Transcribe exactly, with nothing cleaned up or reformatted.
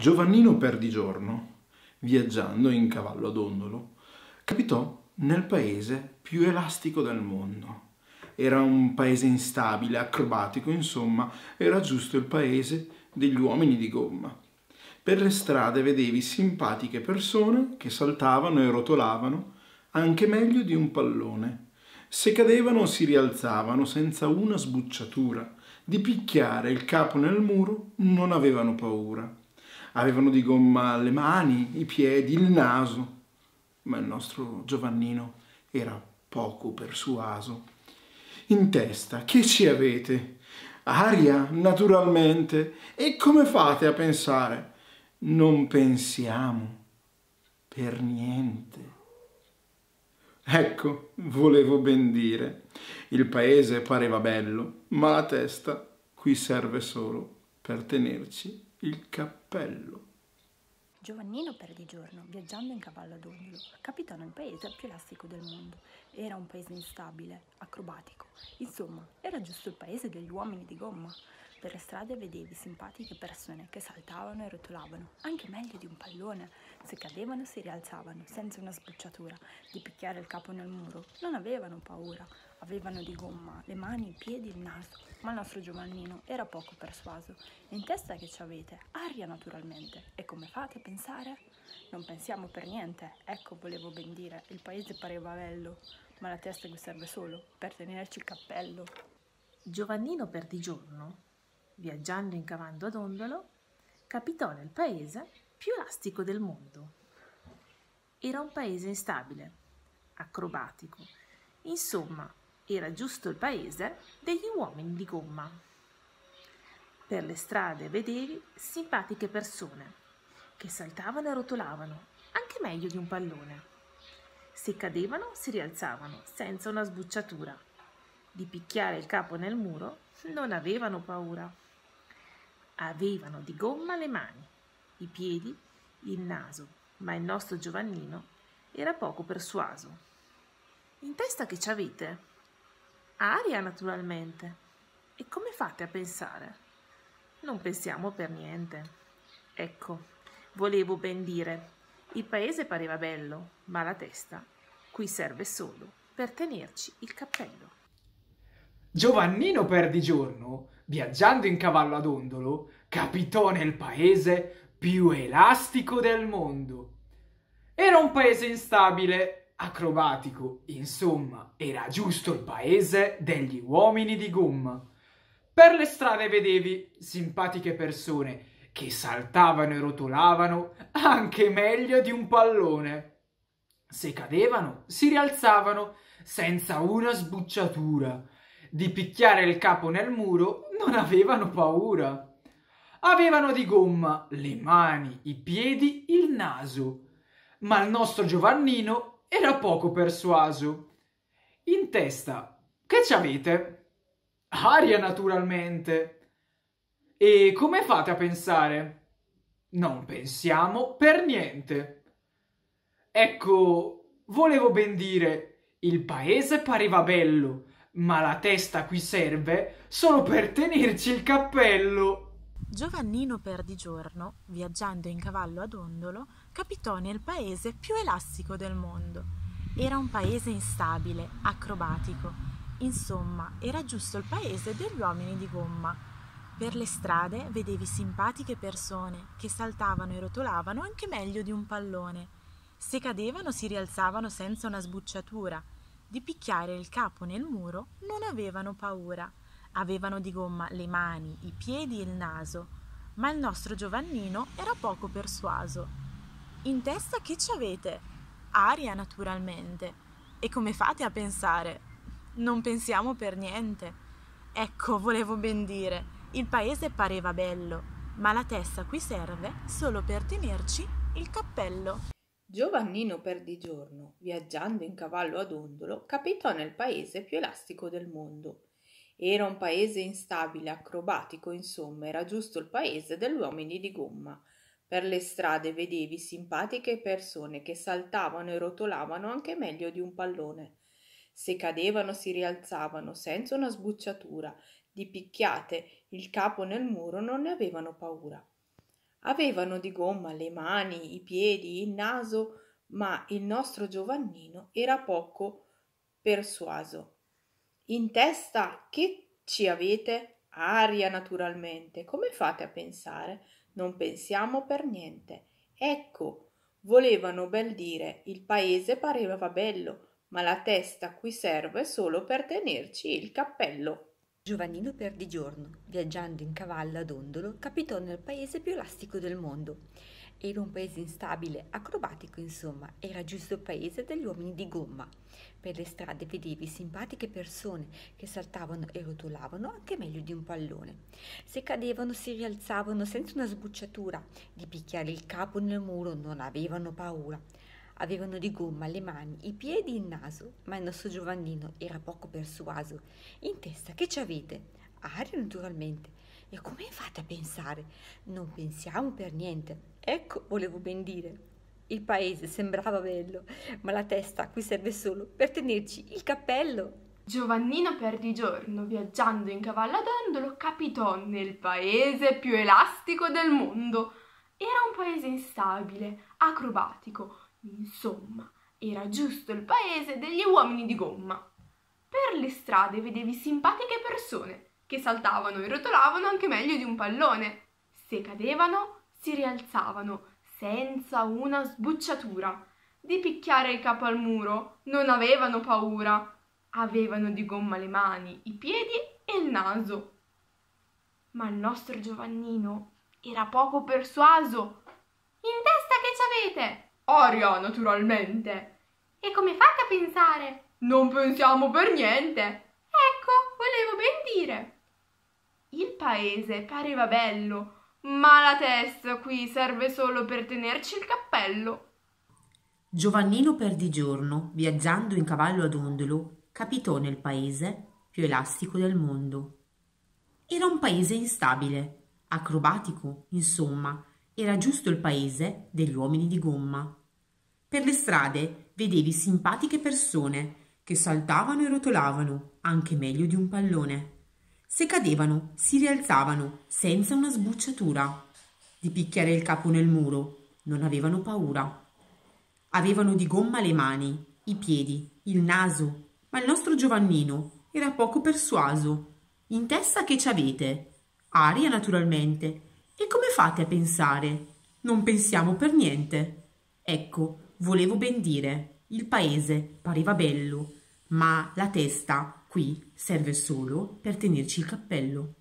Giovannino Perdigiorno, viaggiando in cavallo a dondolo, capitò nel paese più elastico del mondo. Era un paese instabile, acrobatico, insomma, era giusto il paese degli uomini di gomma. Per le strade vedevi simpatiche persone che saltavano e rotolavano, anche meglio di un pallone. Se cadevano si rialzavano senza una sbucciatura. Di picchiare il capo nel muro non avevano paura. Avevano di gomma le mani, i piedi, il naso. Ma il nostro Giovannino era poco persuaso. In testa, che ci avete? Aria, naturalmente. E come fate a pensare? Non pensiamo per niente. Ecco, volevo ben dire. Il paese pareva bello, ma la testa qui serve solo per tenerci il cappello. Giovannino Perdigiorno, viaggiando in cavallo a dondolo, capitò nel paese più elastico del mondo. Era un paese instabile, acrobatico. Insomma, era giusto il paese degli uomini di gomma. Per le strade vedevi simpatiche persone che saltavano e rotolavano, anche meglio di un pallone. Se cadevano si rialzavano, senza una sbucciatura. Di picchiare il capo nel muro non avevano paura. Avevano di gomma le mani, i piedi, il naso. Ma il nostro Giovannino era poco persuaso. In testa che ci avete? Aria, naturalmente. E come fate a pensare? Non pensiamo per niente. Ecco, volevo ben dire, il paese pareva bello, ma la testa che serve solo per tenerci il cappello. Giovannino Perdigiorno, viaggiando in cavallo a dondolo, capitò nel paese più elastico del mondo. Era un paese instabile, acrobatico. Insomma, era giusto il paese degli uomini di gomma. Per le strade vedevi simpatiche persone che saltavano e rotolavano, anche meglio di un pallone. Se cadevano si rialzavano senza una sbucciatura. Di picchiare il capo nel muro non avevano paura. Avevano di gomma le mani, i piedi, il naso, ma il nostro Giovannino era poco persuaso. In testa che ci avete? Aria, naturalmente. E come fate a pensare? Non pensiamo per niente. Ecco, volevo ben dire, il paese pareva bello, ma la testa qui serve solo per tenerci il cappello. Giovannino Perdigiorno, viaggiando in cavallo a dondolo, capitò nel paese più elastico del mondo. Era un paese instabile, acrobatico, insomma, era giusto il paese degli uomini di gomma. Per le strade vedevi simpatiche persone che saltavano e rotolavano anche meglio di un pallone. Se cadevano, si rialzavano senza una sbucciatura. Di picchiare il capo nel muro non avevano paura. Avevano di gomma le mani, i piedi, il naso. Ma il nostro Giovannino era poco persuaso. In testa, che ci avete? Aria, naturalmente. E come fate a pensare? Non pensiamo per niente. Ecco, volevo ben dire, il paese pareva bello, ma la testa qui serve solo per tenerci il cappello. Giovannino Perdigiorno, viaggiando in cavallo a dondolo, capitò nel paese più elastico del mondo. Era un paese instabile, acrobatico. Insomma, era giusto il paese degli uomini di gomma. Per le strade vedevi simpatiche persone che saltavano e rotolavano anche meglio di un pallone. Se cadevano si rialzavano senza una sbucciatura. Di picchiare il capo nel muro non avevano paura. Avevano di gomma le mani, i piedi e il naso, ma il nostro Giovannino era poco persuaso. In testa che ci avete? Aria, naturalmente. E come fate a pensare? Non pensiamo per niente. Ecco, volevo ben dire, il paese pareva bello, ma la testa qui serve solo per tenerci il cappello. Giovannino Perdigiorno, viaggiando in cavallo a dondolo, capitò nel paese più elastico del mondo. Era un paese instabile, acrobatico, insomma, era giusto il paese degli uomini di gomma. Per le strade vedevi simpatiche persone che saltavano e rotolavano anche meglio di un pallone. Se cadevano si rialzavano senza una sbucciatura. Di picchiate il capo nel muro non ne avevano paura. Avevano di gomma le mani, i piedi, il naso, ma il nostro Giovannino era poco persuaso. In testa che ci avete? Aria, naturalmente. Come fate a pensare? Non pensiamo per niente. Ecco, volevano bel dire, il paese pareva bello, ma la testa qui serve solo per tenerci il cappello. Giovannino Perdigiorno, viaggiando in cavallo ad ondolo, capitò nel paese più elastico del mondo. Era un paese instabile, acrobatico insomma, era giusto il paese degli uomini di gomma. Per le strade vedevi simpatiche persone che saltavano e rotolavano anche meglio di un pallone. Se cadevano si rialzavano senza una sbucciatura, di picchiare il capo nel muro non avevano paura. Avevano di gomma le mani, i piedi e il naso, ma il nostro Giovannino era poco persuaso. In testa che ci avete? Aria, naturalmente. E come fate a pensare? Non pensiamo per niente. Ecco, volevo ben dire. Il paese sembrava bello, ma la testa qui serve solo per tenerci il cappello. Giovannino Perdigiorno, viaggiando in cavallo ad ondolo, capitò nel paese più elastico del mondo. Era un paese instabile, acrobatico. Insomma, era giusto il paese degli uomini di gomma. Per le strade vedevi simpatiche persone che saltavano e rotolavano anche meglio di un pallone. Se cadevano, si rialzavano senza una sbucciatura. Di picchiare il capo al muro non avevano paura. Avevano di gomma le mani, i piedi e il naso. Ma il nostro Giovannino era poco persuaso. In testa che c'avete? Aria, naturalmente. E come fate a pensare? Non pensiamo per niente. Ecco, volevo ben dire. Il paese pareva bello, ma la testa qui serve solo per tenerci il cappello. Giovannino Perdigiorno, viaggiando in cavallo ad ondolo, capitò nel paese più elastico del mondo. Era un paese instabile, acrobatico, insomma, era giusto il paese degli uomini di gomma. Per le strade vedevi simpatiche persone che saltavano e rotolavano, anche meglio di un pallone. Se cadevano, si rialzavano senza una sbucciatura. Di picchiare il capo nel muro non avevano paura. Avevano di gomma le mani, i piedi, il naso, ma il nostro Giovannino era poco persuaso. In testa che ci avete? Aria, naturalmente. E come fate a pensare? Non pensiamo per niente. Ecco, volevo ben dire, il paese pareva bello, ma la testa qui serve solo per tenerci il cappello.